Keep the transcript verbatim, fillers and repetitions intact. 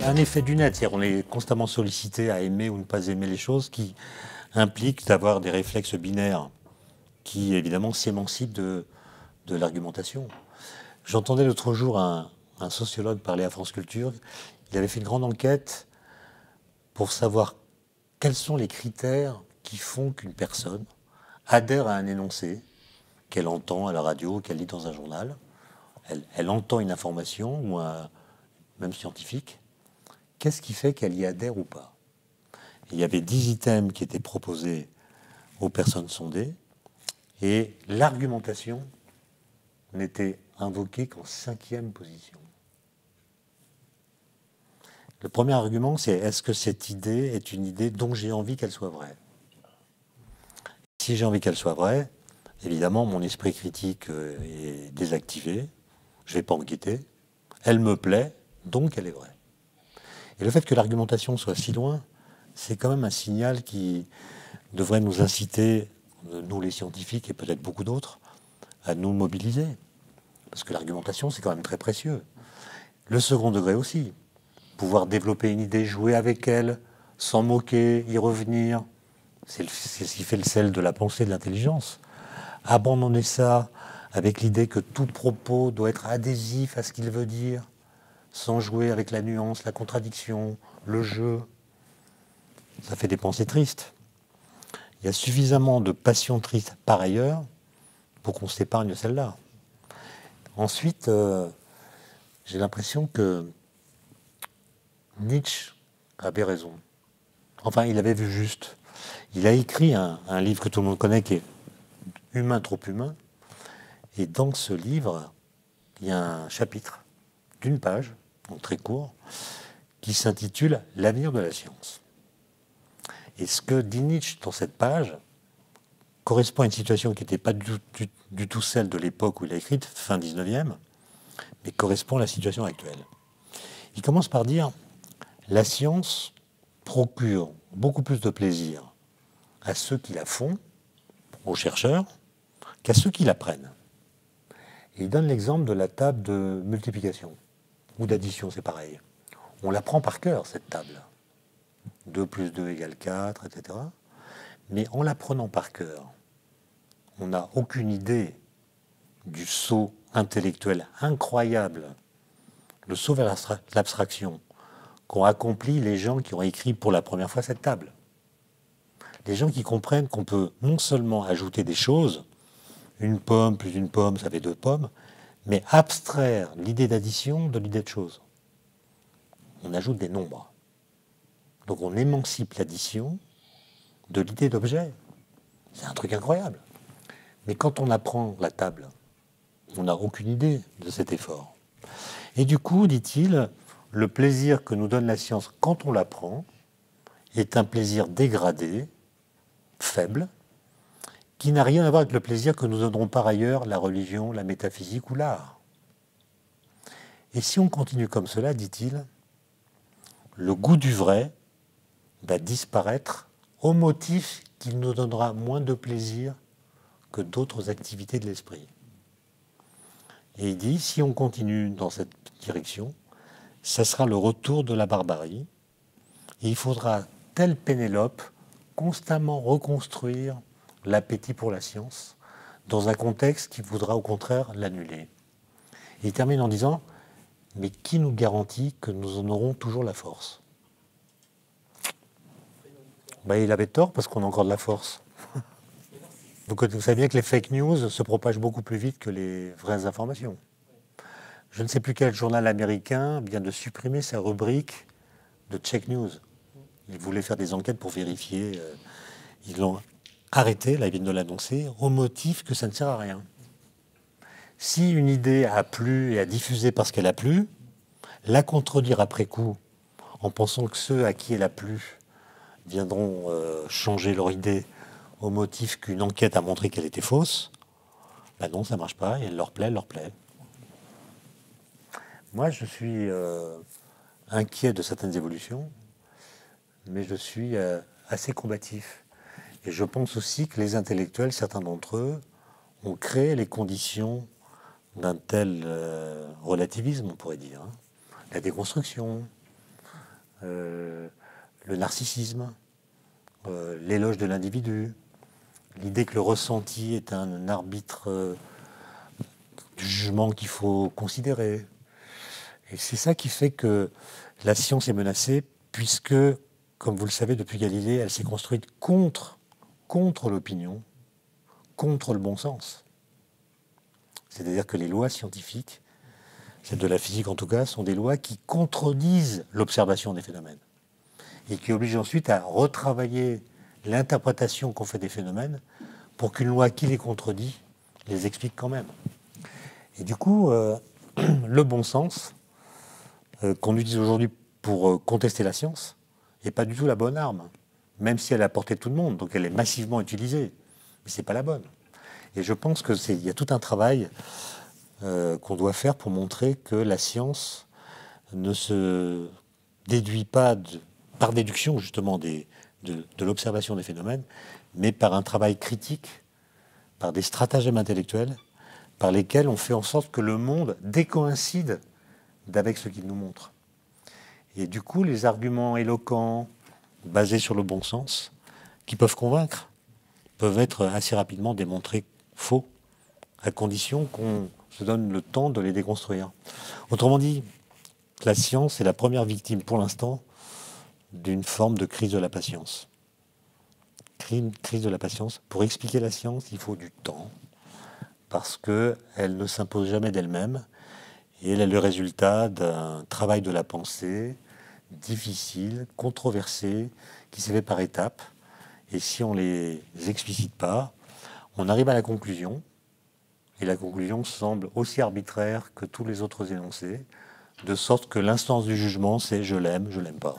Il y a un effet du net, c'est-à-dire on est constamment sollicité à aimer ou ne pas aimer les choses qui implique d'avoir des réflexes binaires qui, évidemment, s'émancipent de, de l'argumentation. J'entendais l'autre jour un, un sociologue parler à France Culture. Il avait fait une grande enquête pour savoir quels sont les critères qui font qu'une personne adhère à un énoncé qu'elle entend à la radio, qu'elle lit dans un journal. Elle, elle entend une information, ou un, même scientifique. Qu'est-ce qui fait qu'elle y adhère ou pas? Il y avait dix items qui étaient proposés aux personnes sondées, et l'argumentation n'était invoquée qu'en cinquième position. Le premier argument, c'est est-ce que cette idée est une idée dont j'ai envie qu'elle soit vraie? Si j'ai envie qu'elle soit vraie, évidemment, mon esprit critique est désactivé, je ne vais pas enquêter, elle me plaît, donc elle est vraie. Et le fait que l'argumentation soit si loin, c'est quand même un signal qui devrait nous inciter, nous les scientifiques et peut-être beaucoup d'autres, à nous mobiliser. Parce que l'argumentation, c'est quand même très précieux. Le second degré aussi. Pouvoir développer une idée, jouer avec elle, s'en moquer, y revenir. C'est ce qui fait le sel de la pensée, de l'intelligence. Abandonner ça avec l'idée que tout propos doit être adhésif à ce qu'il veut dire, sans jouer avec la nuance, la contradiction, le jeu. Ça fait des pensées tristes. Il y a suffisamment de passions tristes par ailleurs pour qu'on s'épargne celle-là. Ensuite, euh, j'ai l'impression que Nietzsche avait raison. Enfin, il avait vu juste. Il a écrit un, un livre que tout le monde connaît qui est « Humain, trop humain ». Et dans ce livre, il y a un chapitre d'une page, donc très court, qui s'intitule « L'avenir de la science ». Et ce que dit Nietzsche dans cette page correspond à une situation qui n'était pas du, du, du tout celle de l'époque où il a écrit, fin dix-neuvième, mais correspond à la situation actuelle. Il commence par dire « La science procure beaucoup plus de plaisir à ceux qui la font, aux chercheurs, qu'à ceux qui la prennent. » Il donne l'exemple de la table de multiplication ou d'addition, c'est pareil. On la prend par cœur, cette table. deux plus deux égale quatre, et cetera. Mais en la prenant par cœur, on n'a aucune idée du saut intellectuel incroyable, le saut vers l'abstraction qu'ont accompli les gens qui ont écrit pour la première fois cette table. Les gens qui comprennent qu'on peut non seulement ajouter des choses, une pomme plus une pomme, ça fait deux pommes, mais abstraire l'idée d'addition de l'idée de chose. On ajoute des nombres. Donc on émancipe l'addition de l'idée d'objet. C'est un truc incroyable. Mais quand on apprend la table, on n'a aucune idée de cet effort. Et du coup, dit-il, le plaisir que nous donne la science quand on l'apprend est un plaisir dégradé, faible, qui n'a rien à voir avec le plaisir que nous donneront par ailleurs la religion, la métaphysique ou l'art. Et si on continue comme cela, dit-il, le goût du vrai va disparaître au motif qu'il nous donnera moins de plaisir que d'autres activités de l'esprit. Et il dit, si on continue dans cette direction, ça sera le retour de la barbarie, et il faudra, telle Pénélope, constamment reconstruire l'appétit pour la science, dans un contexte qui voudra au contraire l'annuler. Et il termine en disant, mais qui nous garantit que nous en aurons toujours la force ? Ben, il avait tort parce qu'on a encore de la force. Donc, vous savez bien que les fake news se propagent beaucoup plus vite que les vraies informations. Je ne sais plus quel journal américain vient de supprimer sa rubrique de check news. Ils voulaient faire des enquêtes pour vérifier. Ils l'ont arrêté, là ils viennent de l'annoncer, au motif que ça ne sert à rien. Si une idée a plu et a diffusé parce qu'elle a plu, la contredire après coup en pensant que ceux à qui elle a plu viendront euh, changer leur idée au motif qu'une enquête a montré qu'elle était fausse, ben non, ça ne marche pas, et elle leur plaît, elle leur plaît. Moi, je suis euh, inquiet de certaines évolutions, mais je suis euh, assez combatif. Et je pense aussi que les intellectuels, certains d'entre eux, ont créé les conditions d'un tel euh, relativisme, on pourrait dire. Hein. La déconstruction, euh, le narcissisme, euh, l'éloge de l'individu, l'idée que le ressenti est un arbitre euh, du jugement qu'il faut considérer. Et c'est ça qui fait que la science est menacée, puisque, comme vous le savez, depuis Galilée, elle s'est construite contre, contre l'opinion, contre le bon sens. C'est-à-dire que les lois scientifiques, celles de la physique en tout cas, sont des lois qui contredisent l'observation des phénomènes et qui obligent ensuite à retravailler l'interprétation qu'on fait des phénomènes pour qu'une loi qui les contredit les explique quand même. Et du coup, euh, le bon sens euh, qu'on utilise aujourd'hui pour euh, contester la science n'est pas du tout la bonne arme, même si elle est à portée de tout le monde, donc elle est massivement utilisée, mais ce n'est pas la bonne. Et je pense qu'il y a tout un travail euh, qu'on doit faire pour montrer que la science ne se déduit pas de, par déduction justement des, de, de l'observation des phénomènes, mais par un travail critique, par des stratagèmes intellectuels, par lesquels on fait en sorte que le monde décoïncide d'avec ce qu'il nous montre. Et du coup, les arguments éloquents, basés sur le bon sens, qui peuvent convaincre, peuvent être assez rapidement démontrés faux, à condition qu'on se donne le temps de les déconstruire. Autrement dit, la science est la première victime, pour l'instant, d'une forme de crise de la patience. Crise de la patience. Pour expliquer la science, il faut du temps, parce qu'elle ne s'impose jamais d'elle-même, et elle est le résultat d'un travail de la pensée difficile, controversé, qui s'est fait par étapes. Et si on ne les explicite pas, on arrive à la conclusion, et la conclusion semble aussi arbitraire que tous les autres énoncés, de sorte que l'instance du jugement, c'est « je l'aime, je l'aime pas ».